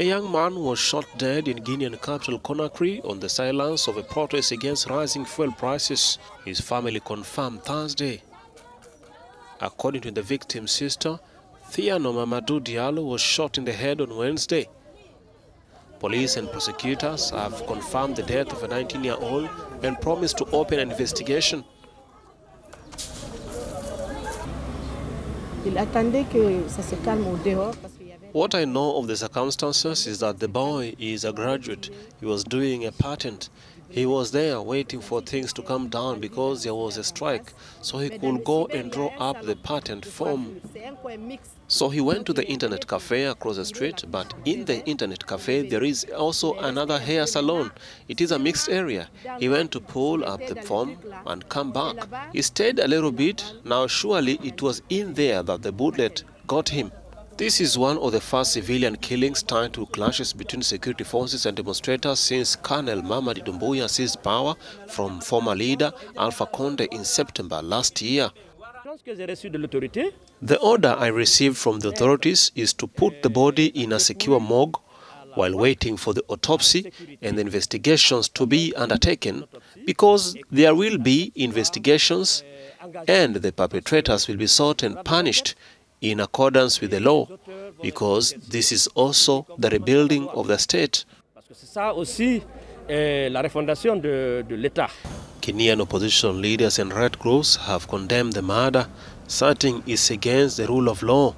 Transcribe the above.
A young man was shot dead in Guinean capital Conakry on the silence of a protest against rising fuel prices, his family confirmed Thursday. According to the victim's sister, Thierno Mamadou Diallo was shot in the head on Wednesday. Police and prosecutors have confirmed the death of a 19-year-old and promised to open an investigation. What I know of the circumstances is that the boy is a graduate. He was doing a patent. He was there waiting for things to come down because there was a strike, so he could go and draw up the patent form. So he went to the internet cafe across the street, but in the internet cafe there is also another hair salon. It is a mixed area. He went to pull up the form and come back. He stayed a little bit. Now surely it was in there that the bullet got him. This is one of the first civilian killings tied to clashes between security forces and demonstrators since Colonel Mamadi Doumbouya seized power from former leader Alpha Condé in September last year. The order I received from the authorities is to put the body in a secure morgue while waiting for the autopsy and the investigations to be undertaken, because there will be investigations and the perpetrators will be sought and punished in accordance with the law, because this is also the rebuilding of the state. Kenyan opposition leaders and red groups have condemned the murder, citing it's against the rule of law.